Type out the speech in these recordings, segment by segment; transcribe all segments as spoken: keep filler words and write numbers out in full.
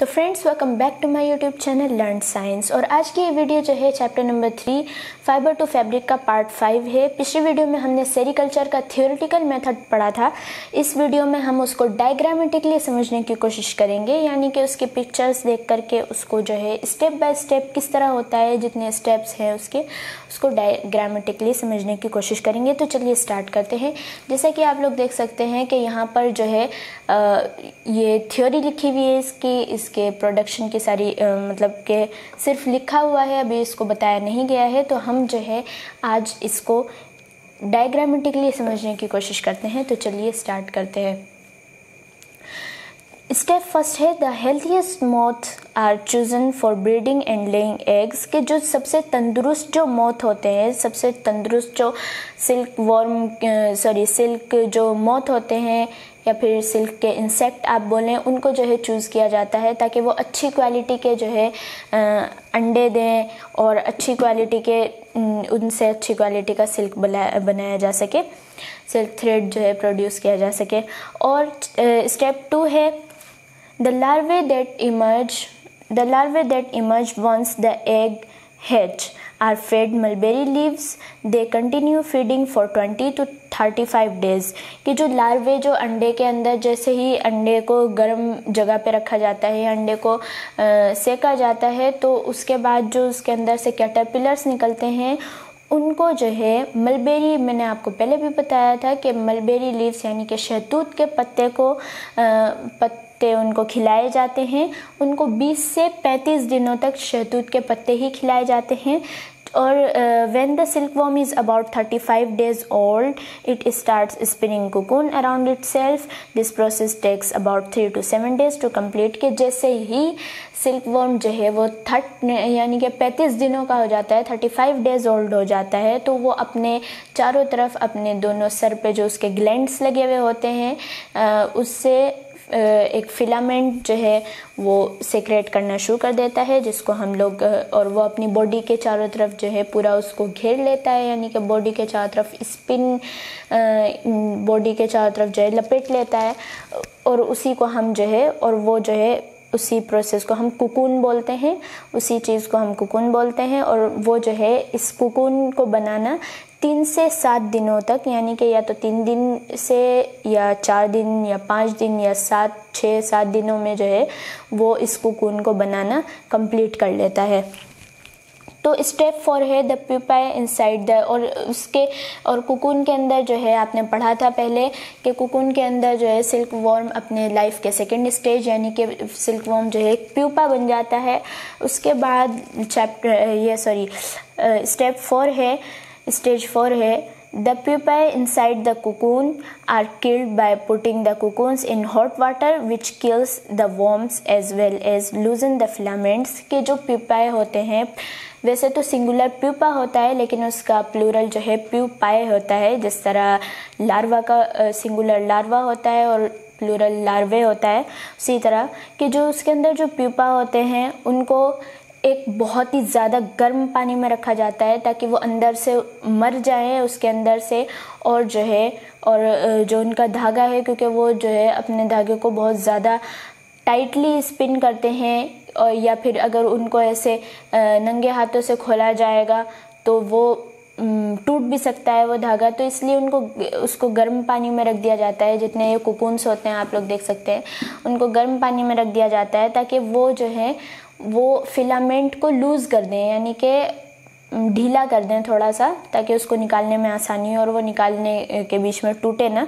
तो friends welcome back to my YouTube channel learn science. और आज की ये वीडियो जो है chapter number three fibre to fabric का पार्ट फाइव है। पिछली वीडियो में हमने सेरीकल्चर का थियोरेटिकल मेथड पढ़ा था। इस वीडियो में हम उसको डायग्रामेटिकली समझने की कोशिश करेंगे, यानी कि उसके पिक्चर्स देख करके उसको जो है स्टेप बाय स्टेप किस तरह होता है, जितने स्टेप्स हैं उसके उसको डायग्रामेटिकली समझने की कोशिश करेंगे। तो चलिए स्टार्ट करते हैं। जैसा कि आप लोग देख सकते हैं कि यहाँ पर जो है आ, ये थ्योरी लिखी हुई है इसकी, इसके प्रोडक्शन की सारी आ, मतलब के सिर्फ लिखा हुआ है, अभी इसको बताया नहीं गया है। तो हम जो है आज इसको डायग्रामेटिकली समझने की कोशिश करते हैं। तो चलिए स्टार्ट करते हैं। स्टेप फर्स्ट है the healthiest moth are chosen for breeding and laying eggs, के जो सबसे तंदुरुस्त जो मोथ होते हैं, सबसे तंदुरुस्त जो सिल्क वॉर्म सॉरी सिल्क जो मोथ होते हैं या फिर सिल्क के इंसेक्ट आप बोलें, उनको जो है चूज़ किया जाता है ताकि वो अच्छी क्वालिटी के जो है अंडे दें और अच्छी क्वालिटी के उनसे अच्छी क्वालिटी का सिल्क बनाया जा सके, सिल्क थ्रेड जो है प्रोड्यूस किया जा सके। और स्टेप टू है The larvae that emerge, the larvae that emerge once the egg hatch are fed mulberry leaves. They continue feeding for twenty to thirty-five days. कि जो लार्वे जो अंडे के अंदर, जैसे ही अंडे को गर्म जगह पे रखा जाता है, अंडे को सेका जाता है, तो उसके बाद जो उसके अंदर से कैटरपिलर्स निकलते हैं उनको जो है मलबेरी, मैंने आपको पहले भी बताया था कि मलबेरी लीव्स यानी कि शहतूत के पत्ते को पत्ते उनको खिलाए जाते हैं। उनको बीस से पैंतीस दिनों तक शहतूत के पत्ते ही खिलाए जाते हैं। और when the silk worm is about thirty five days old it starts spinning cocoon around itself. This process takes about three to seven days to complete. के जैसे ही सिल्क वर्म जो है वो थर्ट यानी कि पैंतीस दिनों का हो जाता है, थर्टी फाइव डेज ओल्ड हो जाता है, तो वो अपने चारों तरफ अपने दोनों सर पे जो उसके ग्लैंड्स लगे हुए होते हैं आ, उससे एक फिलामेंट जो है वो सेक्रेट करना शुरू कर देता है, जिसको हम लोग, और वो अपनी बॉडी के चारों तरफ जो है पूरा उसको घेर लेता है, यानी कि बॉडी के चारों तरफ स्पिन, बॉडी के चारों तरफ जो है लपेट लेता है। और उसी को हम जो है, और वो जो है उसी प्रोसेस को हम कुकून बोलते हैं, उसी चीज़ को हम कुकून बोलते हैं। और वो जो है इस कुकून को बनाना तीन से सात दिनों तक, यानी कि या तो तीन दिन से या चार दिन या पाँच दिन या सात छः सात दिनों में जो है वो इस कुकून को बनाना कंप्लीट कर लेता है। तो स्टेप फोर है द प्यूपाए इनसाइड द, और उसके और कुकून के अंदर जो है आपने पढ़ा था पहले कि कुकून के अंदर जो है सिल्क वॉर्म अपने लाइफ के सेकंड स्टेज यानी कि सिल्क वॉर्म जो है प्यूपा बन जाता है। उसके बाद चैप्टर ये सॉरी स्टेप फोर है स्टेज फोर है The pupae inside the cocoon are killed by putting the cocoons in hot water, which kills the worms as well as loosen the filaments। के जो pupae होते हैं, वैसे तो singular pupa होता है, लेकिन उसका प्लूरल जो है प्यूपाए होता है। जिस तरह लार्वा का सिंगुलर लार्वा होता है और प्लूरल लार्वे होता है, उसी तरह कि जो उसके अंदर जो प्यूपा होते हैं उनको एक बहुत ही ज़्यादा गर्म पानी में रखा जाता है ताकि वो अंदर से मर जाए उसके अंदर से, और जो है और जो उनका धागा है, क्योंकि वो जो है अपने धागे को बहुत ज़्यादा टाइटली स्पिन करते हैं, और या फिर अगर उनको ऐसे नंगे हाथों से खोला जाएगा तो वो टूट भी सकता है वो धागा। तो इसलिए उनको उसको गर्म पानी में रख दिया जाता है। जितने ये कोकून्स होते हैं आप लोग देख सकते हैं, उनको गर्म पानी में रख दिया जाता है ताकि वो जो है वो फिलामेंट को लूज़ कर दें, यानी कि ढीला कर दें थोड़ा सा, ताकि उसको निकालने में आसानी हो और वो निकालने के बीच में टूटे ना।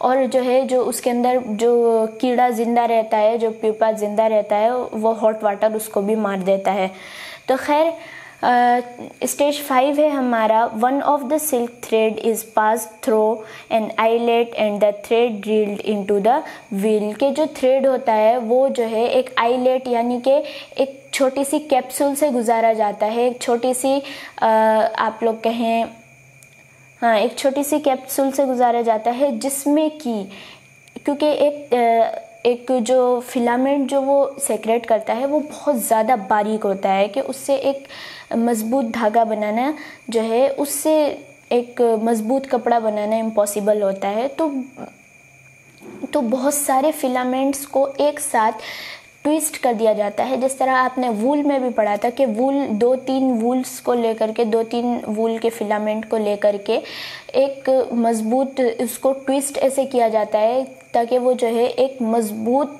और जो है जो उसके अंदर जो कीड़ा ज़िंदा रहता है, जो प्यूपा ज़िंदा रहता है, वो हॉट वाटर उसको भी मार देता है। तो खैर स्टेज फाइव है हमारा, one of the silk thread is pass through an eyelet and the thread drilled into the wheel. के जो थ्रेड होता है वो जो है एक आईलेट यानी कि एक छोटी सी कैप्सूल से गुजारा जाता है, एक छोटी सी आ, आप लोग कहें हाँ एक छोटी सी कैप्सूल से गुजारा जाता है, जिसमें कि क्योंकि एक आ, एक जो फिलामेंट जो वो सेक्रेट करता है वो बहुत ज़्यादा बारीक होता है कि उससे एक मज़बूत धागा बनाना जो है, उससे एक मज़बूत कपड़ा बनाना इम्पॉसिबल होता है। तो तो बहुत सारे फिलामेंट्स को एक साथ ट्विस्ट कर दिया जाता है। जिस तरह आपने वूल में भी पढ़ा था कि वूल दो तीन वूल्स को लेकर के दो तीन वूल के फिलामेंट को लेकर के एक मजबूत उसको ट्विस्ट ऐसे किया जाता है ताकि वो जो है एक मजबूत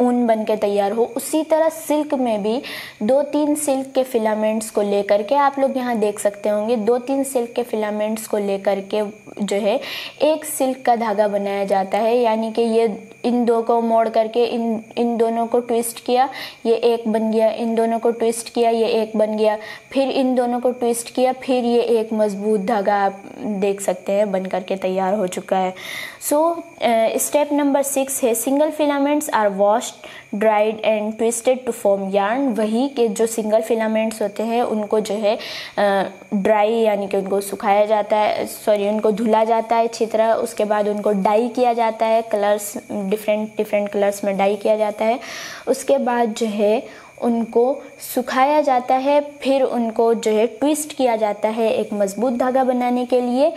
ऊन बन के तैयार हो। उसी तरह सिल्क में भी दो तीन सिल्क के फिलामेंट्स को लेकर के आप लोग यहाँ देख सकते होंगे, दो तीन सिल्क के फिलामेंट्स को लेकर के जो है एक सिल्क का धागा बनाया जाता है। यानी कि ये इन दो को मोड़ करके इन इन दोनों को ट्विस्ट किया, ये एक बन गया, इन दोनों को ट्विस्ट किया, ये एक बन गया, फिर इन दोनों को ट्विस्ट किया, फिर ये एक मजबूत धागा आप देख सकते हैं बन करके तैयार हो चुका है। सो स्टेप नंबर सिक्स है single filaments are wash dried and twisted to form yarn. वही के जो सिंगल फिलामेंट्स होते हैं उनको जो है ड्राई यानी कि उनको सुखाया जाता है, सॉरी उनको धुला जाता है अच्छी तरह, उसके बाद उनको डाई किया जाता है, कलर्स डिफरेंट डिफरेंट कलर्स में डाई किया जाता है, उसके बाद जो है उनको सुखाया जाता है, फिर उनको जो है ट्विस्ट किया जाता है एक मजबूत धागा बनाने के लिए।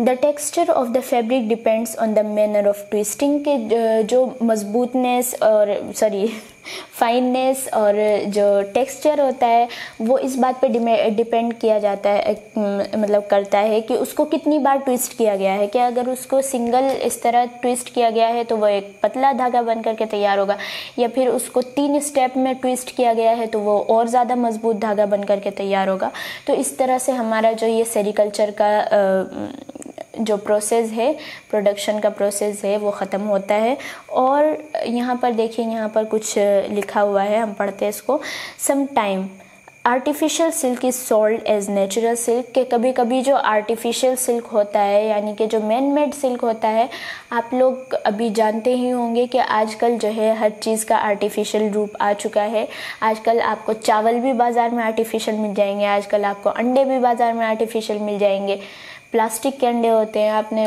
The texture of the fabric depends on the manner of twisting. के जो मजबूतनेस और सॉरी फाइननेस और जो टेक्स्चर होता है वो इस बात पे डिपेंड किया जाता है, मतलब करता है कि उसको कितनी बार ट्विस्ट किया गया है। कि अगर उसको सिंगल इस तरह ट्विस्ट किया गया है तो वो एक पतला धागा बन करके तैयार होगा, या फिर उसको तीन स्टेप में ट्विस्ट किया गया है तो वो और ज़्यादा मजबूत धागा बन करके तैयार होगा। तो इस तरह से हमारा जो ये सेरीकल्चर का आ, जो प्रोसेस है, प्रोडक्शन का प्रोसेस है वो ख़त्म होता है। और यहाँ पर देखिए, यहाँ पर कुछ लिखा हुआ है, हम पढ़ते हैं इसको। Some time artificial silk is sold as natural silk. के कभी कभी जो आर्टिफिशियल सिल्क होता है यानी कि जो मैन मेड सिल्क होता है, आप लोग अभी जानते ही होंगे कि आजकल जो है हर चीज़ का आर्टिफिशियल रूप आ चुका है। आजकल आपको चावल भी बाज़ार में आर्टिफिशियल मिल जाएंगे, आजकल आपको अंडे भी बाज़ार में आर्टिफिशियल मिल जाएंगे, प्लास्टिक के अंडे होते हैं। आपने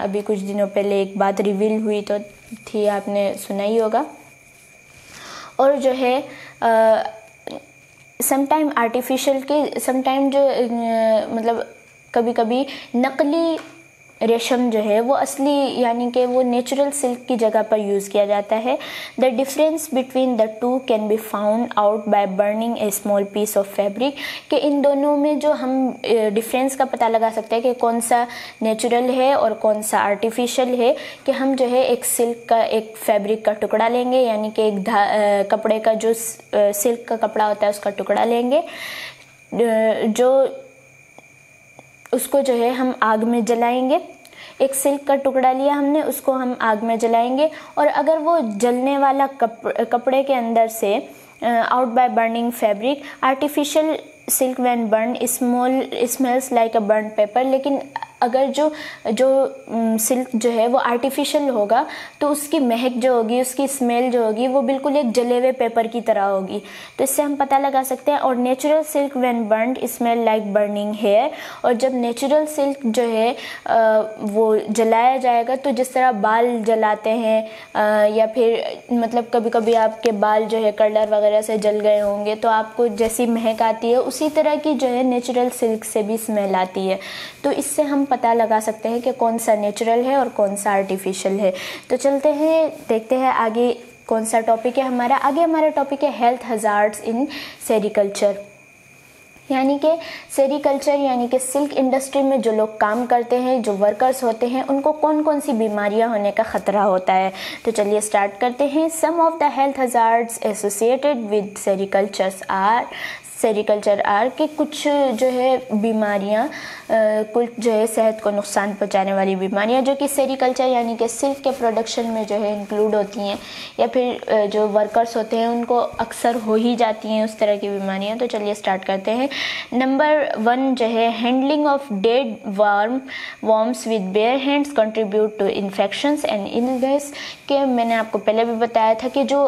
अभी कुछ दिनों पहले एक बात रिवील हुई तो थी, आपने सुना ही होगा। और जो है समटाइम आर्टिफिशियल के समटाइम जो मतलब कभी कभी नकली रेशम जो है वो असली यानी कि वो नेचुरल सिल्क की जगह पर यूज़ किया जाता है। The difference between the two can be found out by burning a small piece of fabric. कि इन दोनों में जो हम डिफरेंस का पता लगा सकते हैं कि कौन सा नेचुरल है और कौन सा आर्टिफिशियल है, कि हम जो है एक सिल्क का एक फैब्रिक का टुकड़ा लेंगे यानी कि एक धा कपड़े का जो सिल्क का कपड़ा होता है उसका टुकड़ा लेंगे, जो उसको जो है हम आग में जलाएंगे। एक सिल्क का टुकड़ा लिया हमने, उसको हम आग में जलाएंगे, और अगर वो जलने वाला कप, कपड़े के अंदर से out by burning fabric artificial silk when burn small smells like a burn paper. लेकिन अगर जो जो सिल्क जो है वो आर्टिफिशियल होगा तो उसकी महक जो होगी, उसकी स्मेल जो होगी वो बिल्कुल एक जले हुए पेपर की तरह होगी। तो इससे हम पता लगा सकते हैं। और natural silk when burned smell like burning hair. और जब नेचुरल सिल्क जो है वो जलाया जाएगा तो जिस तरह बाल जलाते हैं, या फिर मतलब कभी कभी आपके बाल जो है कर्लर वगैरह से जल गए होंगे तो आपको जैसी महक आती है उसी तरह की जो है नेचुरल सिल्क से भी स्मेल आती है। तो इससे हम पता लगा सकते हैं कि कौन सा नेचुरल है और कौन सा आर्टिफिशियल है। तो चलते हैं, देखते हैं आगे कौन सा टॉपिक है हमारा। आगे हमारा टॉपिक है हेल्थ हजार्ड्स इन सेरीकल्चर। यानी कि सेरीकल्चर यानी कि सिल्क इंडस्ट्री में जो लोग काम करते हैं, जो वर्कर्स होते हैं, उनको कौन कौन सी बीमारियां होने का ख़तरा होता है। तो चलिए स्टार्ट करते हैं। Some of the health hazards associated with sericultures are sericulture are के कुछ जो है बीमारियां, कुछ जो है सेहत को नुकसान पहुंचाने वाली बीमारियां जो कि सेरीकल्चर यानी कि सिल्क के प्रोडक्शन में जो है इंक्लूड होती हैं, या फिर जो वर्कर्स होते हैं उनको अक्सर हो ही जाती हैं उस तरह की बीमारियां। तो चलिए स्टार्ट करते हैं। नंबर वन जो है handling of dead worm worms with bare hands contribute to infections and illness. के मैंने आपको पहले भी बताया था कि जो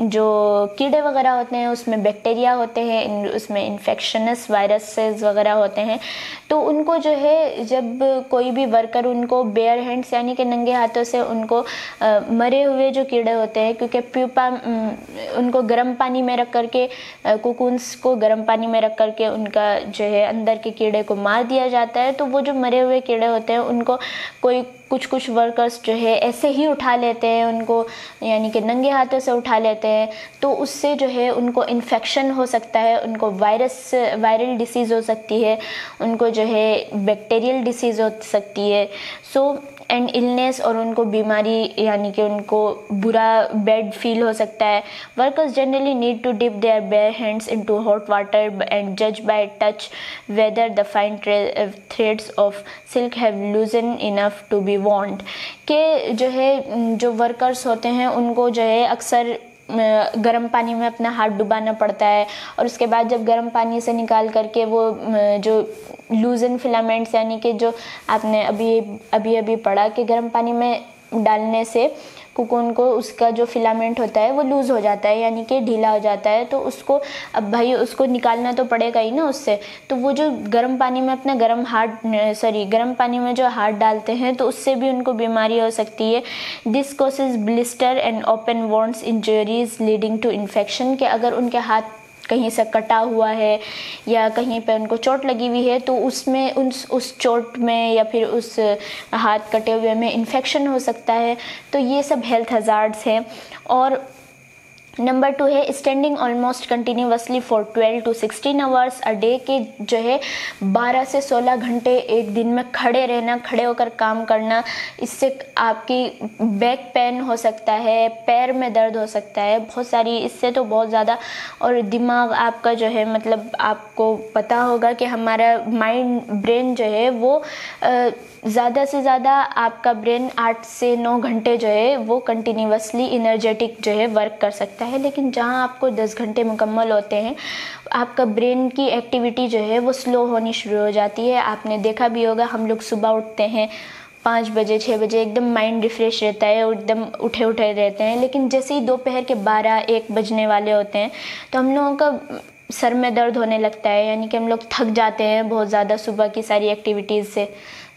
जो कीड़े वगैरह होते हैं उसमें बैक्टीरिया होते हैं, उसमें इन्फेक्शनस वायरसेस वगैरह होते हैं। तो उनको जो है जब कोई भी वर्कर उनको बेयर हैंड्स यानी कि नंगे हाथों से उनको आ, मरे हुए जो कीड़े होते हैं, क्योंकि प्यूपा उनको गर्म पानी में रख करके कुकून्स को गर्म पानी में रख करके उनका जो है अंदर के कीड़े को मार दिया जाता है। तो वो जो मरे हुए कीड़े होते हैं उनको कोई कुछ कुछ वर्कर्स जो है ऐसे ही उठा लेते हैं उनको, यानी कि नंगे हाथों से उठा लेते हैं, तो उससे जो है उनको इन्फेक्शन हो सकता है, उनको वायरस वायरल डिसीज़ हो सकती है, उनको जो है बैक्टीरियल डिसीज़ हो सकती है, सो एंड इलनेस, और उनको बीमारी यानी कि उनको बुरा बैड फील हो सकता है। Workers generally need to dip their bare hands into hot water and जज by touch whether the fine threads of silk have loosen enough to be wound. के जो है जो वर्कर्स होते हैं उनको जो है अक्सर गर्म पानी में अपना हाथ डुबाना पड़ता है, और उसके बाद जब गर्म पानी से निकाल करके वो जो लूजन फिलामेंट्स यानी कि जो आपने अभी अभी अभी पढ़ा कि गर्म पानी में डालने से कोकून को उसका जो फिलामेंट होता है वो लूज़ हो जाता है यानी कि ढीला हो जाता है, तो उसको अब भाई उसको निकालना तो पड़ेगा ही ना उससे, तो वो जो गर्म पानी में अपना गर्म हाथ सॉरी गर्म पानी में जो हाथ डालते हैं तो उससे भी उनको बीमारी हो सकती है। This causes blister and open wounds injuries leading to infection. के अगर उनके हाथ कहीं से कटा हुआ है या कहीं पे उनको चोट लगी हुई है तो उसमें उस उस चोट में या फिर उस हाथ कटे हुए में इन्फेक्शन हो सकता है, तो ये सब हेल्थ हज़ार्ड्स हैं। और नंबर टू है standing almost continuously for twelve to sixteen hours a day. के जो है बारह से सोलह घंटे एक दिन में खड़े रहना, खड़े होकर काम करना, इससे आपकी बैक पेन हो सकता है, पैर में दर्द हो सकता है बहुत सारी, इससे तो बहुत ज़्यादा। और दिमाग आपका जो है मतलब आपको पता होगा कि हमारा माइंड ब्रेन जो है वो ज़्यादा से ज़्यादा आपका ब्रेन आठ से नौ घंटे जो है वो कंटिन्यूसली इनर्जेटिक जो है वर्क कर सकता है है लेकिन जहाँ आपको दस घंटे मुकम्मल होते हैं आपका ब्रेन की एक्टिविटी जो है वो स्लो होनी शुरू हो जाती है। आपने देखा भी होगा हम लोग सुबह उठते हैं पाँच बजे छः बजे एकदम माइंड रिफ़्रेश रहता है और एकदम उठे उठे रहते हैं, लेकिन जैसे ही दोपहर के बारह एक बजने वाले होते हैं तो हम लोगों का सर में दर्द होने लगता है, यानी कि हम लोग थक जाते हैं बहुत ज़्यादा सुबह की सारी एक्टिविटीज़ से,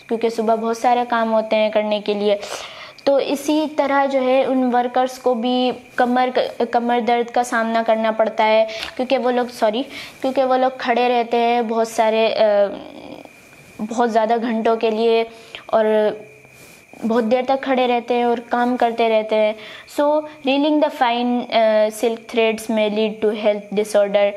क्योंकि सुबह बहुत सारे काम होते हैं करने के लिए। तो इसी तरह जो है उन वर्कर्स को भी कमर कमर दर्द का सामना करना पड़ता है क्योंकि वो लोग सॉरी क्योंकि वो लोग खड़े रहते हैं बहुत सारे बहुत ज़्यादा घंटों के लिए और बहुत देर तक खड़े रहते हैं और काम करते रहते हैं। So reeling the fine silk threads में lead to health disorder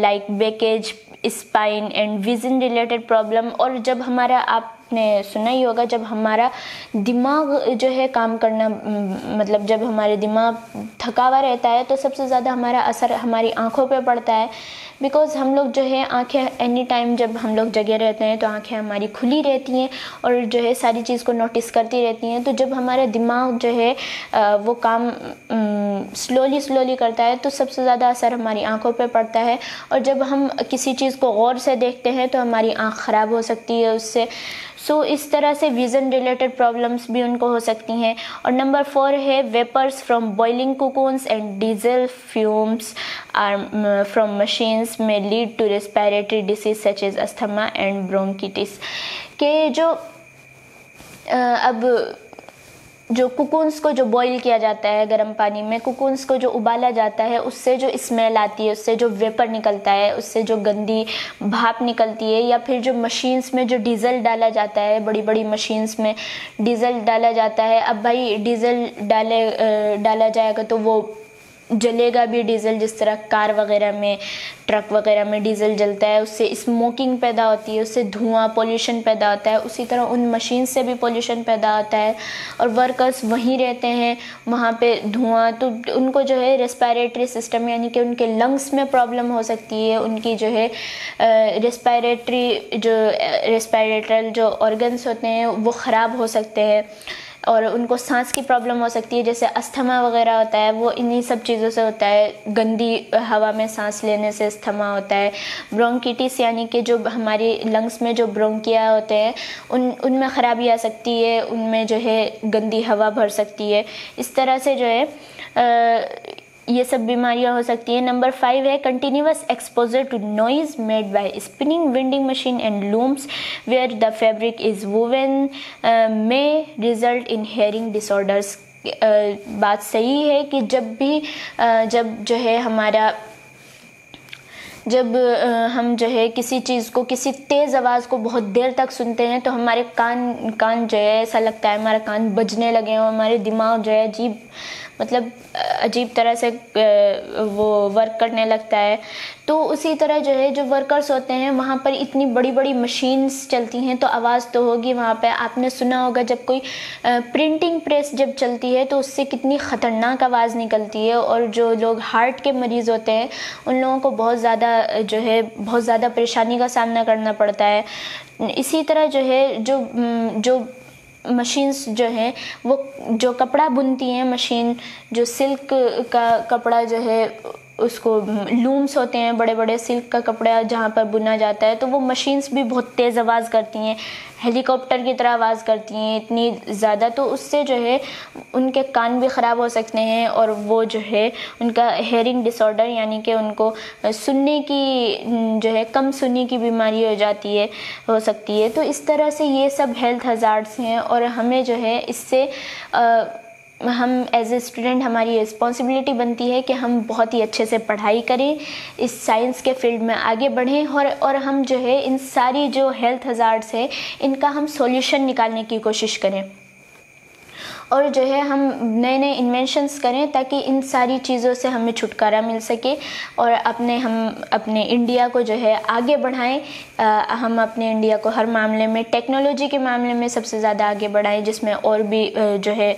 like बेकेज, spine and vision related problem. और जब हमारा आप ने सुना ही होगा जब हमारा दिमाग जो है काम करना मतलब जब हमारे दिमाग थका हुआ रहता है तो सबसे ज़्यादा हमारा असर हमारी आँखों पे पड़ता है, बिकॉज़ हम लोग जो है आँखें एनी टाइम जब हम लोग जगे रहते हैं तो आँखें हमारी खुली रहती हैं और जो है सारी चीज़ को नोटिस करती रहती हैं, तो जब हमारा दिमाग जो है वो काम स्लोली स्लोली करता है तो सबसे ज़्यादा असर हमारी आँखों पे पड़ता है। और जब हम किसी चीज़ को गौर से देखते हैं तो हमारी आँख ख़राब हो सकती है उससे। सो so, इस तरह से विज़न रिलेटेड प्रॉब्लम्स भी उनको हो सकती हैं। और नंबर फोर है vapours from boiling cocoons and diesel fumes are from machines में lead to respiratory disease such as asthma and bronchitis. के जो अब जो कोकून्स को जो बॉईल किया जाता है गर्म पानी में, कोकून्स को जो उबाला जाता है उससे जो स्मेल आती है, उससे जो वेपर निकलता है, उससे जो गंदी भाप निकलती है, या फिर जो मशीन्स में जो डीज़ल डाला जाता है, बड़ी बड़ी मशीन्स में डीज़ल डाला जाता है। अब भाई डीज़ल डाले डाला जाएगा तो वो जलेगा भी डीज़ल, जिस तरह कार वगैरह में ट्रक वगैरह में डीज़ल जलता है उससे स्मोकिंग पैदा होती है, उससे धुआं पोल्यूशन पैदा होता है, उसी तरह उन मशीन से भी पोल्यूशन पैदा होता है और वर्कर्स वहीं रहते हैं वहाँ पे धुआं, तो उनको जो है रेस्पिरेटरी सिस्टम यानी कि उनके लंग्स में प्रॉब्लम हो सकती है, उनकी जो है रेस्पिरेटरी जो रेस्पिरेटरल जो ऑर्गन्स होते हैं वो ख़राब हो सकते हैं और उनको सांस की प्रॉब्लम हो सकती है, जैसे अस्थमा वगैरह होता है वो इन्हीं सब चीज़ों से होता है, गंदी हवा में सांस लेने से अस्थमा होता है। ब्रोंकिटिस यानी कि जो हमारी लंग्स में जो ब्रोंकिया होते हैं उन उनमें ख़राबी आ सकती है, उनमें जो है गंदी हवा भर सकती है, इस तरह से जो है आ, ये सब बीमारियां हो सकती हैं। नंबर फाइव है continuous exposure to noise made by spinning winding machine and looms where the fabric is woven may result in hearing disorders. बात सही है कि जब भी uh, जब जो है हमारा जब हम जो है किसी चीज़ को, किसी तेज़ आवाज़ को बहुत देर तक सुनते हैं तो हमारे कान कान जो है ऐसा लगता है हमारा कान बजने लगे और हमारे दिमाग जो है अजीब मतलब अजीब तरह से वो वर्क करने लगता है। तो उसी तरह जो है जो वर्कर्स होते हैं वहाँ पर इतनी बड़ी बड़ी मशीन्स चलती हैं तो आवाज़ तो होगी वहाँ पे। आपने सुना होगा जब कोई प्रिंटिंग प्रेस जब चलती है तो उससे कितनी ख़तरनाक आवाज़ निकलती है और जो लोग हार्ट के मरीज़ होते हैं उन लोगों को बहुत ज़्यादा जो है बहुत ज़्यादा परेशानी का सामना करना पड़ता है। इसी तरह जो है जो जो मशीन्स जो हैं वो जो कपड़ा बुनती हैं मशीन, जो सिल्क का कपड़ा जो है उसको लूम्स होते हैं बड़े बड़े, सिल्क का कपड़ा जहाँ पर बुना जाता है तो वो मशीन्स भी बहुत तेज़ आवाज़ करती हैं, हेलीकॉप्टर की तरह आवाज़ करती हैं इतनी ज़्यादा, तो उससे जो है उनके कान भी ख़राब हो सकते हैं और वो जो है उनका हेयरिंग डिसऑर्डर यानी कि उनको सुनने की जो है कम सुनने की बीमारी हो जाती है हो सकती है। तो इस तरह से ये सब हेल्थ हज़ार्ड्स हैं और हमें जो है इससे आ, हम एज ए स्टूडेंट हमारी रिस्पॉन्सिबिलिटी बनती है कि हम बहुत ही अच्छे से पढ़ाई करें, इस साइंस के फील्ड में आगे बढ़ें और और हम जो है इन सारी जो हेल्थ हज़ार्ड्स है इनका हम सॉल्यूशन निकालने की कोशिश करें और जो है हम नए नए इन्वेंशंस करें ताकि इन सारी चीज़ों से हमें छुटकारा मिल सके और अपने हम अपने इंडिया को जो है आगे बढ़ाएं। आ, हम अपने इंडिया को हर मामले में टेक्नोलॉजी के मामले में सबसे ज़्यादा आगे बढ़ाएं, जिसमें और भी जो है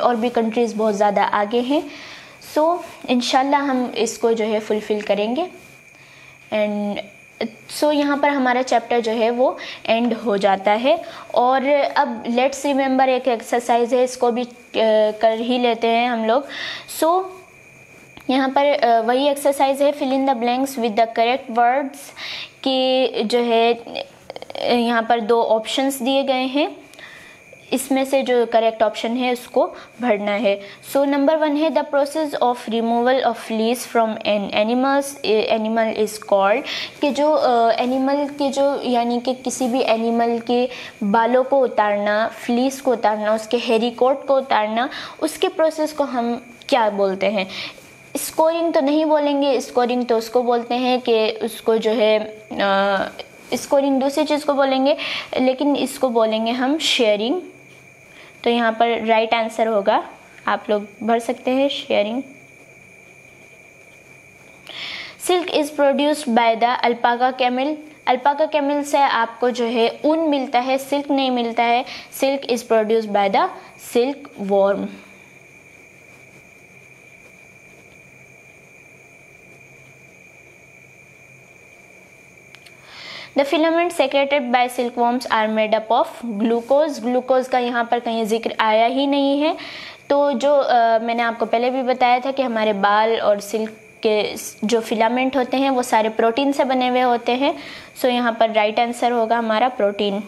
और भी कंट्रीज़ बहुत ज़्यादा आगे हैं। सो इंशाल्लाह हम इसको जो है फुलफ़िल करेंगे एंड सो so, यहाँ पर हमारा चैप्टर जो है वो एंड हो जाता है। और अब लेट्स रिमेंबर एक एक्सरसाइज है, इसको भी कर ही लेते हैं हम लोग। सो so, यहाँ पर वही एक्सरसाइज है, fill in the blanks with the correct words की जो है यहाँ पर दो ऑप्शंस दिए गए हैं, इसमें से जो करेक्ट ऑप्शन है उसको भरना है। सो नंबर वन है the process of removal of lease from an animals animal is called, कि जो एनिमल uh, के जो यानी कि किसी भी एनिमल के बालों को उतारना, फ्लीस को उतारना, उसके हेरिकोट को उतारना, उसके प्रोसेस को हम क्या बोलते हैं? स्कोरिंग तो नहीं बोलेंगे, स्कोरिंग तो उसको बोलते हैं कि उसको जो है uh, स्कोरिंग दूसरी चीज़ को बोलेंगे, लेकिन इसको बोलेंगे हम शेयरिंग। तो यहाँ पर राइट आंसर होगा, आप लोग भर सकते हैं shearing. Silk is produced by the alpaca camel, alpaca camel से आपको जो है ऊन मिलता है, सिल्क नहीं मिलता है। Silk is produced by the silk worm. The filament secreted by silk worms are made up of glucose, glucose का यहाँ पर कहीं जिक्र आया ही नहीं है। तो जो आ, मैंने आपको पहले भी बताया था कि हमारे बाल और सिल्क के जो फिलामेंट होते हैं वो सारे प्रोटीन से बने हुए होते हैं। सो so, यहाँ पर राइट आंसर होगा हमारा प्रोटीन।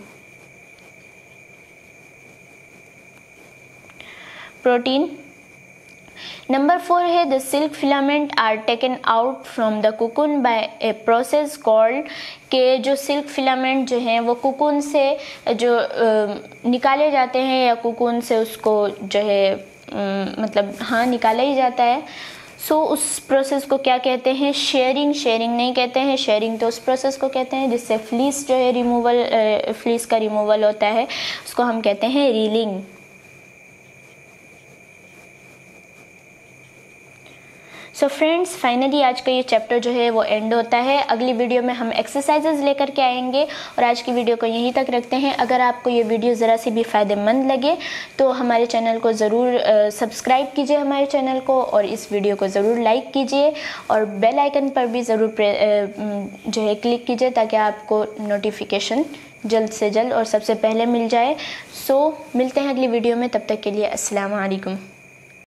प्रोटीन नंबर फोर है the silk filament are taken out from the cocoon by a process called, के जो सिल्क फिलामेंट जो हैं वो कोकून से जो निकाले जाते हैं या कोकून से उसको जो है मतलब हाँ निकाला ही जाता है। सो so, उस प्रोसेस को क्या कहते हैं? शेयरिंग, शेयरिंग नहीं कहते हैं, शेयरिंग तो उस प्रोसेस को कहते हैं जिससे फ्लीस जो है रिमूवल फ्लीस का रिमूवल होता है, उसको हम कहते हैं रीलिंग। सो फ्रेंड्स फाइनली आज का ये चैप्टर जो है वो एंड होता है। अगली वीडियो में हम एक्सरसाइजेज लेकर के आएंगे और आज की वीडियो को यहीं तक रखते हैं। अगर आपको ये वीडियो ज़रा सी भी फ़ायदेमंद लगे तो हमारे चैनल को ज़रूर सब्सक्राइब कीजिए हमारे चैनल को, और इस वीडियो को ज़रूर लाइक कीजिए और बेल आइकन पर भी ज़रूर जो है क्लिक कीजिए ताकि आपको नोटिफिकेशन जल्द से जल्द और सबसे पहले मिल जाए। सो so, मिलते हैं अगली वीडियो में, तब तक के लिए अस्सलाम वालेकुम।